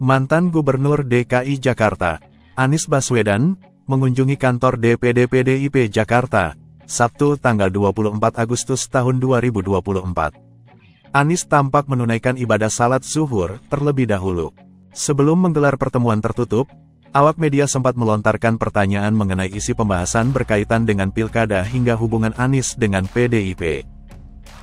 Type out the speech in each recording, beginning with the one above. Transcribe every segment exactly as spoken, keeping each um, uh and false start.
Mantan Gubernur D K I Jakarta, Anies Baswedan, mengunjungi kantor D P D P D I P Jakarta, Sabtu tanggal dua puluh empat Agustus tahun dua ribu dua puluh empat. Anies tampak menunaikan ibadah salat zuhur terlebih dahulu. Sebelum menggelar pertemuan tertutup, awak media sempat melontarkan pertanyaan mengenai isi pembahasan berkaitan dengan pilkada hingga hubungan Anies dengan P D I P.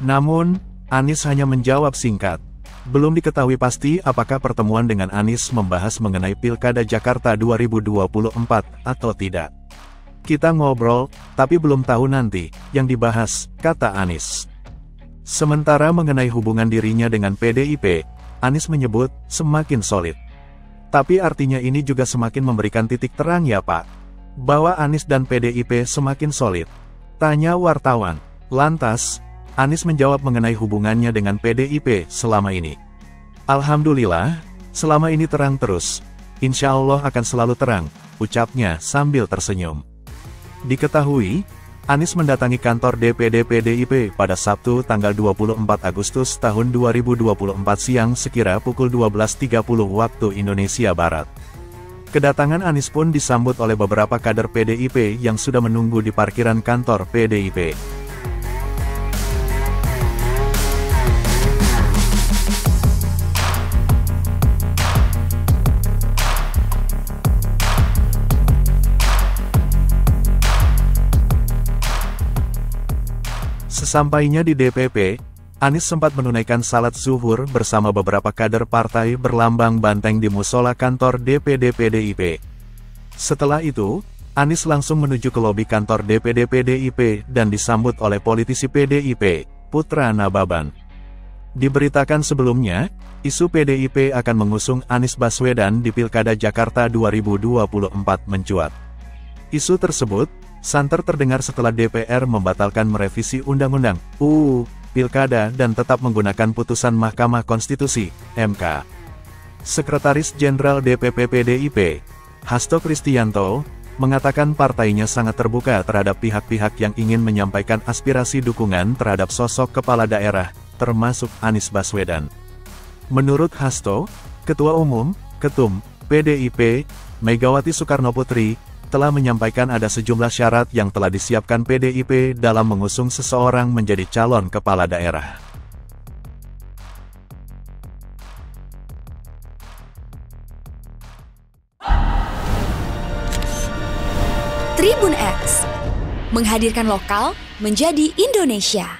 Namun, Anies hanya menjawab singkat. Belum diketahui pasti apakah pertemuan dengan Anies membahas mengenai Pilkada Jakarta dua ribu dua puluh empat atau tidak. Kita ngobrol, tapi belum tahu nanti yang dibahas, kata Anies. Sementara mengenai hubungan dirinya dengan P D I P, Anies menyebut semakin solid. Tapi artinya ini juga semakin memberikan titik terang ya Pak, bahwa Anies dan P D I P semakin solid, tanya wartawan. Lantas, Anies menjawab mengenai hubungannya dengan P D I P selama ini. Alhamdulillah, selama ini terang terus, insya Allah akan selalu terang, ucapnya sambil tersenyum. Diketahui, Anies mendatangi kantor D P D P D I P pada Sabtu tanggal dua puluh empat Agustus tahun dua ribu dua puluh empat siang sekira pukul dua belas tiga puluh waktu Indonesia Barat. Kedatangan Anies pun disambut oleh beberapa kader P D I P yang sudah menunggu di parkiran kantor P D I P. Sesampainya di D P P, Anies sempat menunaikan salat zuhur bersama beberapa kader partai berlambang banteng di musola kantor D P D P D I P. Setelah itu, Anies langsung menuju ke lobi kantor D P D P D I P dan disambut oleh politisi P D I P, Putra Nababan. Diberitakan sebelumnya, isu P D I P akan mengusung Anies Baswedan di Pilkada Jakarta dua ribu dua puluh empat mencuat. Isu tersebut santer terdengar setelah D P R membatalkan merevisi Undang-Undang, U U, Pilkada dan tetap menggunakan putusan Mahkamah Konstitusi, M K. Sekretaris Jenderal D P P P D I P, Hasto Kristiyanto, mengatakan partainya sangat terbuka terhadap pihak-pihak yang ingin menyampaikan aspirasi dukungan terhadap sosok kepala daerah, termasuk Anies Baswedan. Menurut Hasto, Ketua Umum, Ketum, P D I P, Megawati Soekarnoputri, telah menyampaikan ada sejumlah syarat yang telah disiapkan P D I P dalam mengusung seseorang menjadi calon kepala daerah. TribunX menghadirkan lokal menjadi Indonesia.